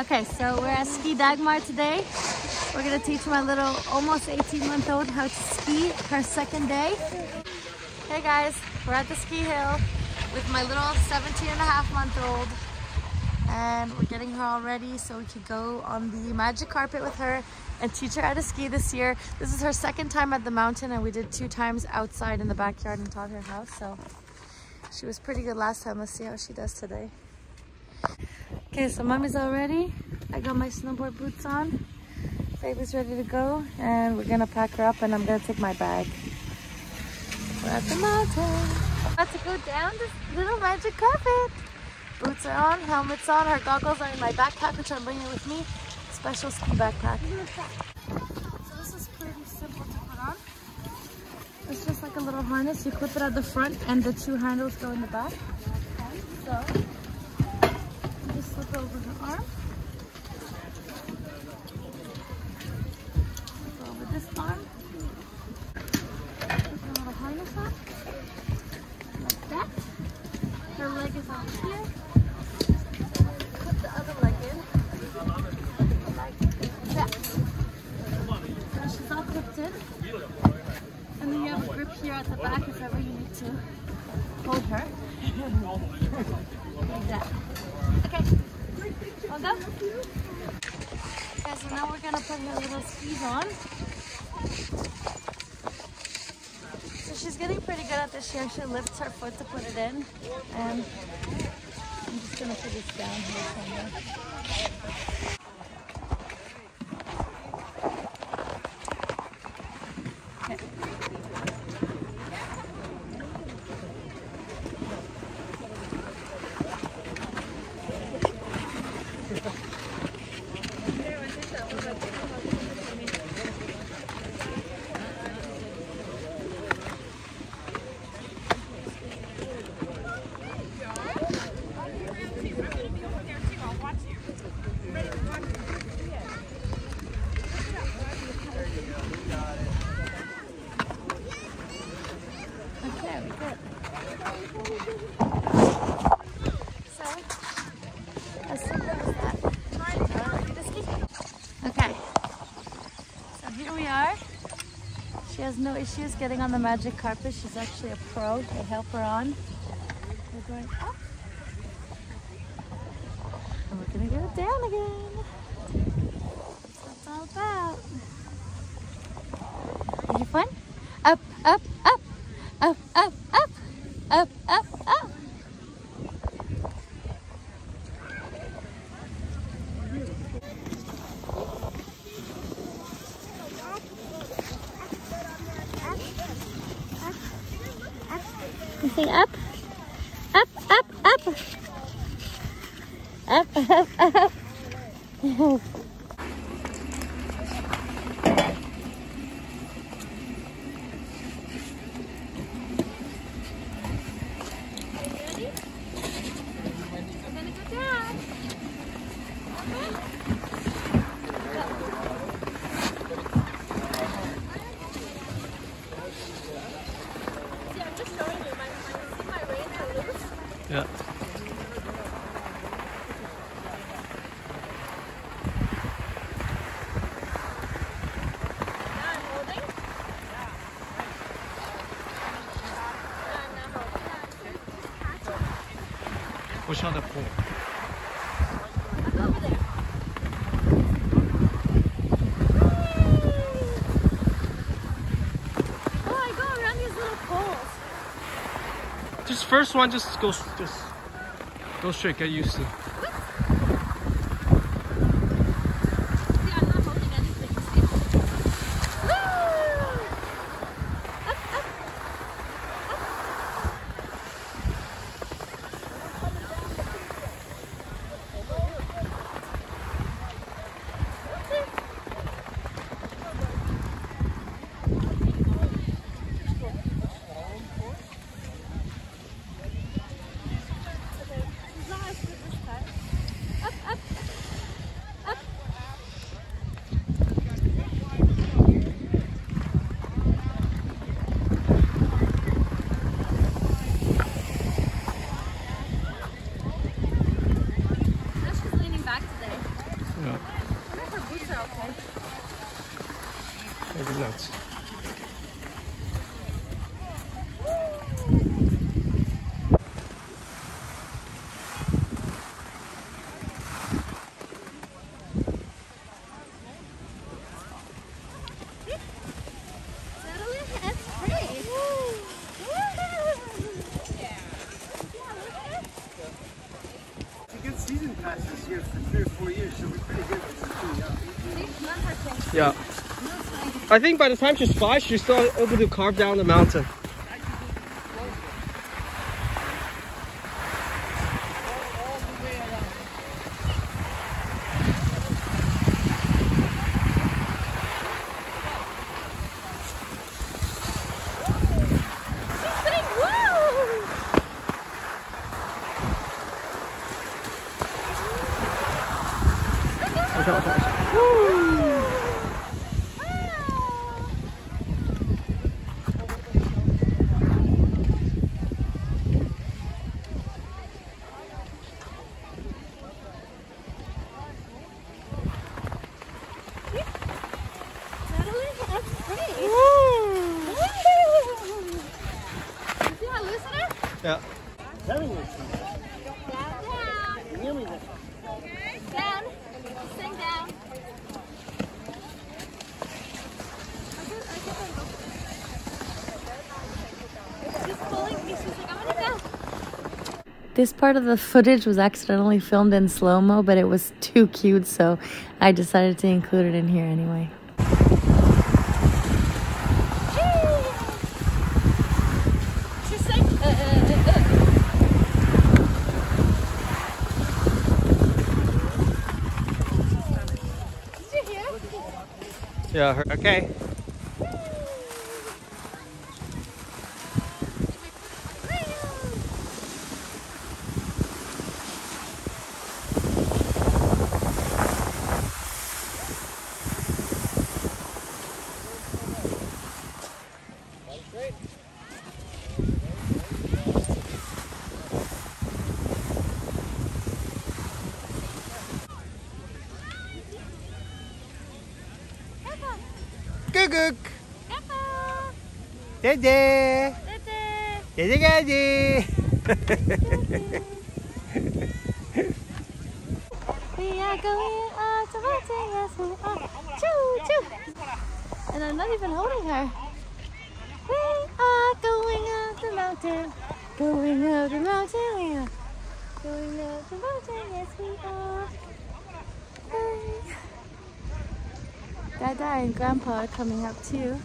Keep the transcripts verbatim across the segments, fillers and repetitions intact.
Okay, so we're at Ski Dagmar today. We're gonna teach my little almost eighteen month old how to ski her second day. Hey guys, we're at the ski hill with my little seventeen and a half month old. And we're getting her all ready so we could go on the magic carpet with her and teach her how to ski this year. This is her second time at the mountain, and we did two times outside in the backyard and taught her how. So she was pretty good last time. Let's see how she does today. Okay, so mommy's all ready. I got my snowboard boots on. Baby's ready to go, and we're gonna pack her up, and I'm gonna take my bag. We're at the mountain. About to go down this little magic carpet. Boots are on, helmet's on, her goggles are in my backpack, which I'm bringing with me. Special ski backpack. So this is pretty simple to put on. It's just like a little harness. You clip it at the front and the two handles go in the back. So you just slip it over the arm. Go over this arm. Put the little harness on. Like that. Her leg is on here. Put the other leg in. Like that. So she's all clipped in. And then you have a grip here at the back if ever you need to hold her. Like that. Okay. All done? Okay, so now we're gonna put her little skis on. She's getting pretty good at this year. She lifts her foot to put it in. And I'm just gonna put this down here somewhere. Okay. She has no issues getting on the magic carpet. She's actually a pro. They help her on. We're going up. And we're going to get it down again. That's what it's all about. Are you fun? Up, up, up. Up, up, up. Up, up, up. Up, up, up, up, up, up, up. Yeah. Push on the pole. Just first one, just go, just go straight. Get used to. Thanks. Here for three or four years, so we're pretty good with the yeah. yeah. I think by the time she splashed, you're still able to carve down the mountain. Yeah. Down. Down. Sing down. She's pulling me. She's like, I want to go. This part of the footage was accidentally filmed in slow-mo, but it was too cute, so I decided to include it in here anyway. Yeah, her okay. Gook. Dede. Dede Gaddy. We are going on to hunting as we are. Choo choo. And I'm not even holding her. We are going up the mountain. Going up the mountain. We are going up the mountain as we are. Hey. Dada and Grandpa are coming up too.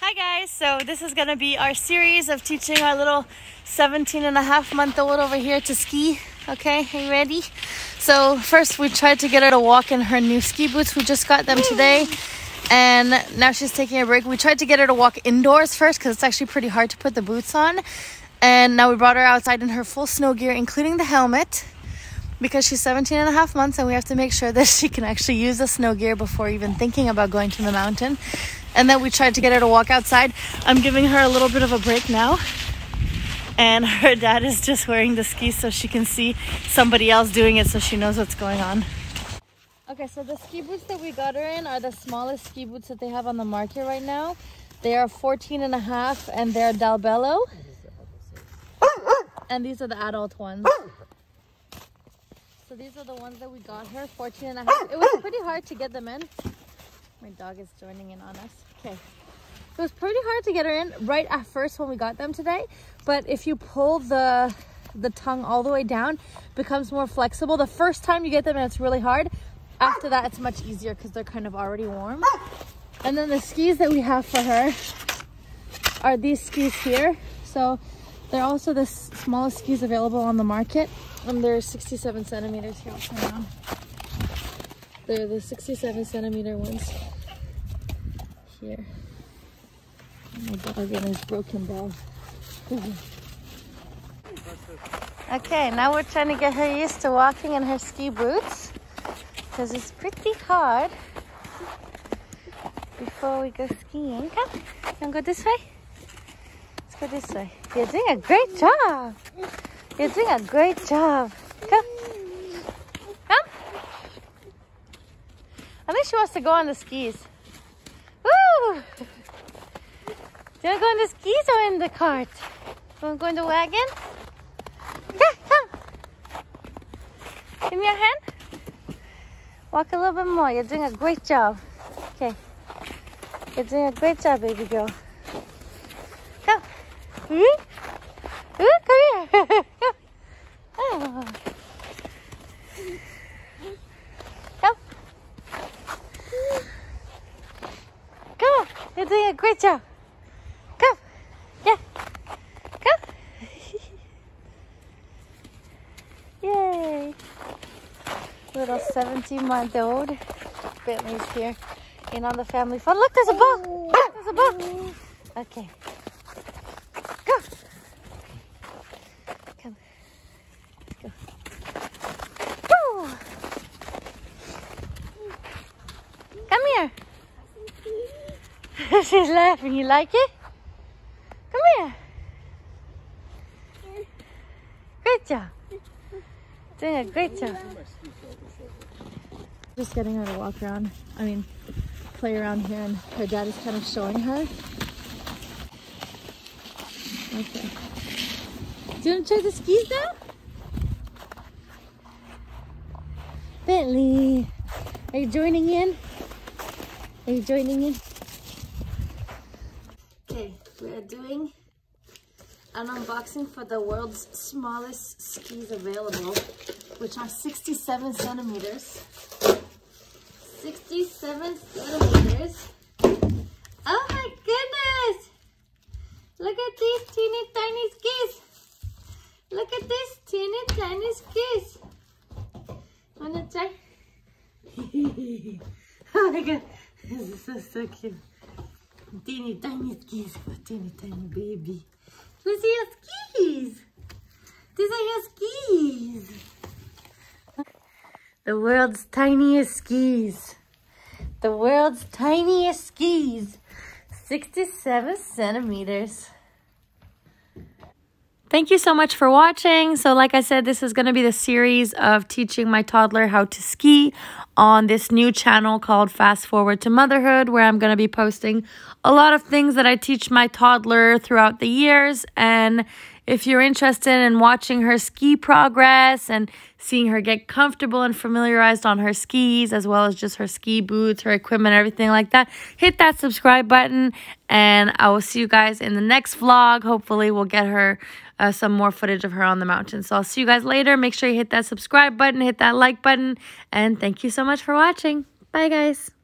Hi guys, so this is gonna be our series of teaching our little seventeen and a half month old over here to ski. Okay, are you ready? So first we tried to get her to walk in her new ski boots. We just got them today and now she's taking a break. We tried to get her to walk indoors first because it's actually pretty hard to put the boots on. And now we brought her outside in her full snow gear, including the helmet, because she's seventeen and a half months and we have to make sure that she can actually use the snow gear before even thinking about going to the mountain. And then we tried to get her to walk outside. I'm giving her a little bit of a break now. And her dad is just wearing the skis so she can see somebody else doing it so she knows what's going on. Okay, so the ski boots that we got her in are the smallest ski boots that they have on the market right now. They are fourteen and a half and they're Dalbello. And these are the adult ones. So these are the ones that we got her, fourteen and a half. It was pretty hard to get them in. My dog is joining in on us. Okay. It was pretty hard to get her in right at first when we got them today. But if you pull the, the tongue all the way down, it becomes more flexible. The first time you get them in, it's really hard. After that, it's much easier because they're kind of already warm. And then the skis that we have for her are these skis here. So they're also the smallest skis available on the market. Um, they're sixty-seven centimeters here. Also now. They're the sixty-seven centimeter ones here. Oh my dog and his broken ball. Okay, now we're trying to get her used to walking in her ski boots because it's pretty hard before we go skiing. Come, you wanna go this way? Go this way. You're doing a great job. You're doing a great job. Come. Come. I think she wants to go on the skis. Woo! Do you want to go in the skis or in the cart? Do you want to go in the wagon? Come, come. Give me your hand. Walk a little bit more. You're doing a great job. Okay. You're doing a great job, baby girl. Come. Ooh, Ooh, come here. Come. Oh. Come. Come on. You're doing a great job. Little seventeen month old Bentley's here in on the family phone. Look, there's a ball. There's a ball. Okay. Go. Come. Let's go. Woo. Come here. She's laughing. You like it? Come here. Great job. Doing a great job. Just getting her to walk around, I mean, play around here, and her dad is kind of showing her. Okay. Do you want to try the skis now? Bentley, are you joining in? Are you joining in? Okay, we are doing an unboxing for the world's smallest skis available, which are sixty-seven centimeters. sixty-seven centimeters. Oh my goodness! Look at these teeny tiny skis. Look at these teeny tiny skis. Wanna try? Oh my god, this is so, so cute. Teeny tiny skis for teeny tiny baby. Let's see your skis. These are your skis. The world's tiniest skis. The world's tiniest skis. sixty-seven centimeters. Thank you so much for watching. So like I said, this is going to be the series of teaching my toddler how to ski on this new channel called Fast Forward to Motherhood, where I'm going to be posting a lot of things that I teach my toddler throughout the years. And if you're interested in watching her ski progress and seeing her get comfortable and familiarized on her skis, as well as just her ski boots, her equipment, everything like that, hit that subscribe button, and I will see you guys in the next vlog. Hopefully we'll get her uh, some more footage of her on the mountain. So I'll see you guys later. Make sure you hit that subscribe button, hit that like button, and thank you so much for watching. Bye, guys.